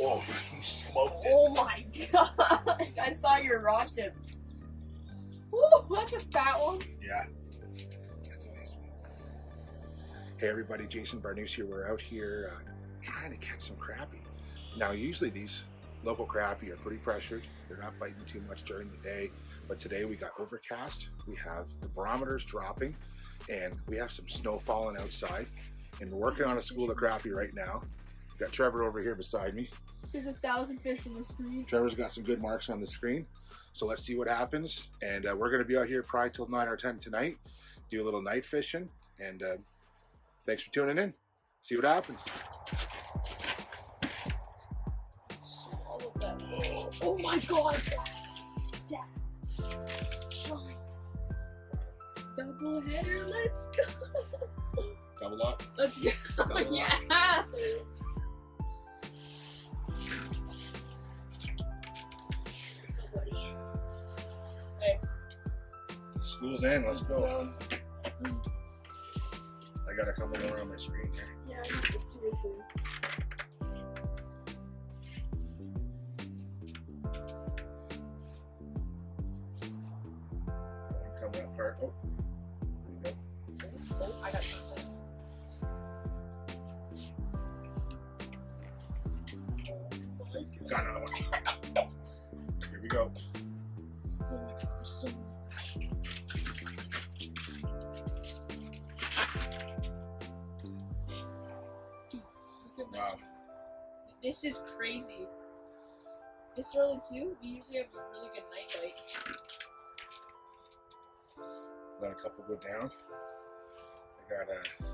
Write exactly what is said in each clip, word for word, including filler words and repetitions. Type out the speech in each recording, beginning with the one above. Oh, you smoked it. Oh my god. I saw your raw tip. Woo, that's a fat one. Yeah. That's a nice one. Hey everybody, Jason Barnuse here. We're out here uh, trying to catch some crappie. Now usually these local crappie are pretty pressured. They're not biting too much during the day. But today we got overcast. We have the barometers dropping and we have some snow falling outside. And we're working on a school of crappie right now. We've got Trevor over here beside me. There's a thousand fish on the screen. Trevor's got some good marks on the screen. So let's see what happens. And uh, we're gonna be out here probably till nine or ten tonight. Do a little night fishing. And uh, thanks for tuning in. See what happens. Swallow that. Oh, oh my God. Yeah. Double header, let's go. Double up. Let's go. Double yeah. Up. Hey. School's in. Let's, let's go. go. I got a couple more on my screen here. Yeah, I need to do it. Oh, there you go. Oh, I got something. Got another one. Here we go. Oh my God, there's so many. Dude, look at this. Wow. This is crazy. This early too, we usually have a really good night bite. Let a couple go down. I got a.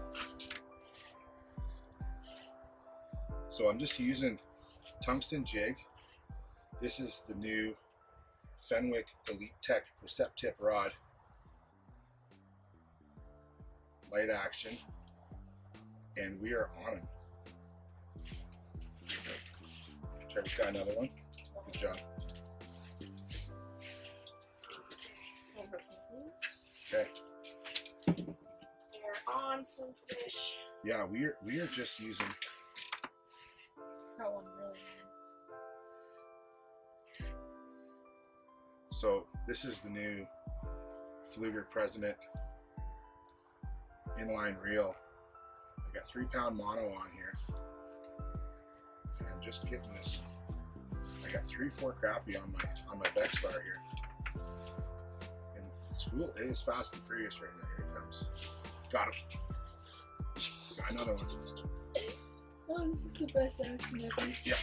So I'm just using tungsten jig. This is the new Fenwick Elite Tech Perceptip rod. Light action, and we are on it. Trevor's got another one. Good job. Okay. They're on some fish. Yeah, we are we are just using that one really good. So this is the new Pflueger President inline reel. I got three pound mono on here. And I'm just getting this. I got three, four crappie on my on my Vexilar here. School is fast and furious right now. Here it comes. Got him. Got another one. Oh, this is the best action ever. Yep.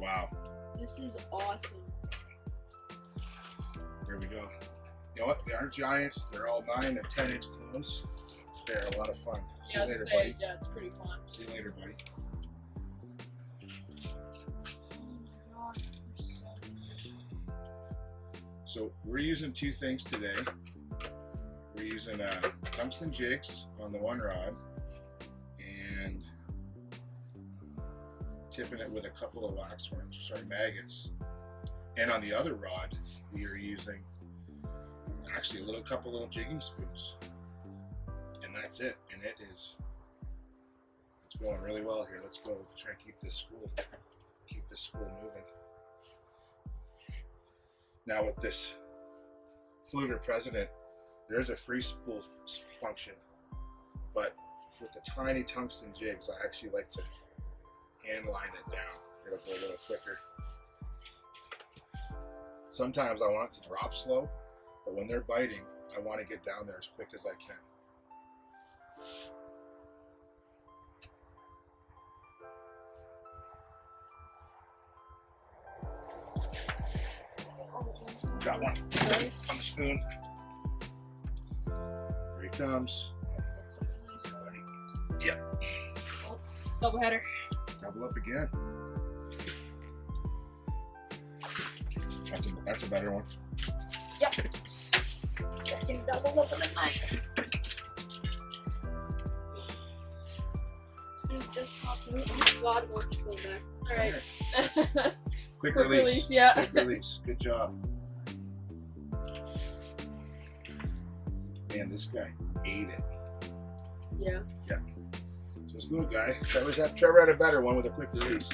Wow. This is awesome. Here we go. You know what? They aren't giants. They're all nine and ten inch clones. They're a lot of fun. See yeah, you later, say, buddy. Yeah, it's pretty fun. See you later, buddy. So we're using two things today. We're using uh, tungsten jigs on the one rod and tipping it with a couple of waxworms, sorry, maggots. And on the other rod, we are using actually a little couple little jigging spoons. And that's it. And it is, it's going really well here. Let's go try and keep this school, keep this school moving. Now with this Pflueger President, there's a free spool function, but with the tiny tungsten jigs, I actually like to hand line it down. It'll go a little quicker. Sometimes I want it to drop slow, but when they're biting, I want to get down there as quick as I can. Got one nice. On the spoon. Here he comes. Nice. Yep. Oh, double header. Double up again. That's a, that's a better one. Yep. Second double up on the night. Spoon just popped in. Oh my God, one still there. All right. Quick, Quick release. release. Yeah. Quick release. Good job. Man, this guy ate it. Yeah. Yeah. So This little guy. Trevor's had, Trevor had a better one with a quick release.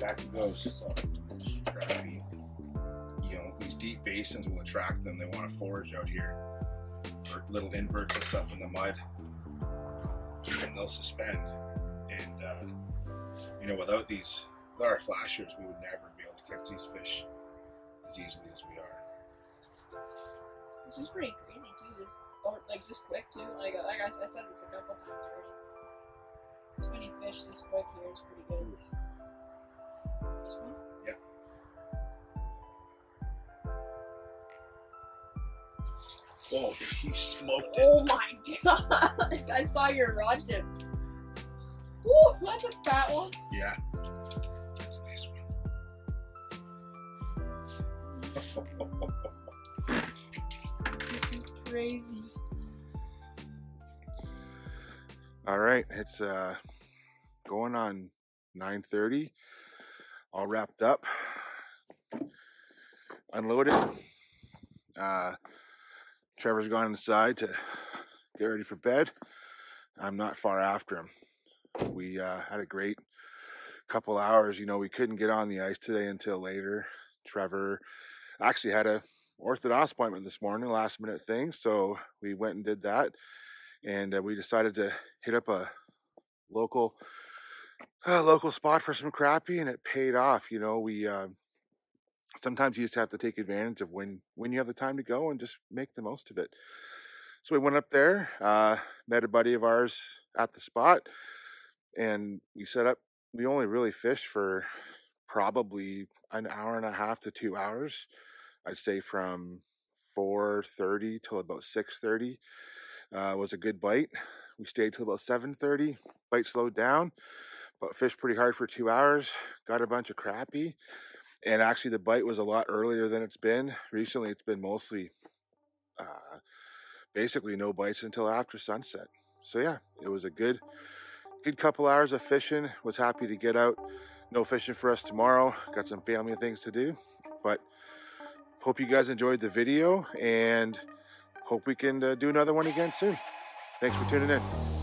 Back it goes. Scrappy. You know, these deep basins will attract them. They want to forage out here for little inverts and stuff in the mud. And they'll suspend. And, uh, you know, without these, without our flashers, we would never be able to catch these fish as easily as we are. Which is pretty crazy, too. Or, like, this quick, too. Like, like I, I said this a couple times already. This many fish this quick here is pretty good. This one? Yeah. Whoa, he smoked it. Oh my god! I saw your rod tip. Woo, that's a fat one. Yeah. That's a nice one. This is crazy. All right, it's uh, going on nine thirty. All wrapped up, unloaded. Uh, Trevor's gone inside to get ready for bed. I'm not far after him. We uh, had a great couple hours. You know, we couldn't get on the ice today until later. Trevor actually had a orthodontist appointment this morning, last minute thing. So we went and did that. And uh, we decided to hit up a local a local spot for some crappie, and it paid off. You know, we uh, sometimes you just have to take advantage of when when you have the time to go and just make the most of it. So we went up there, uh, met a buddy of ours at the spot, and we set up. We only really fished for probably an hour and a half to two hours. I'd say from four thirty till about six thirty uh, was a good bite. We stayed till about seven thirty. Bite slowed down, but fished pretty hard for two hours, got a bunch of crappie, and actually the bite was a lot earlier than it's been. Recently, it's been mostly, uh, basically no bites until after sunset. So yeah, it was a good, good couple hours of fishing. Was happy to get out. No fishing for us tomorrow. Got some family things to do, but hope you guys enjoyed the video and hope we can uh, do another one again soon. Thanks for tuning in.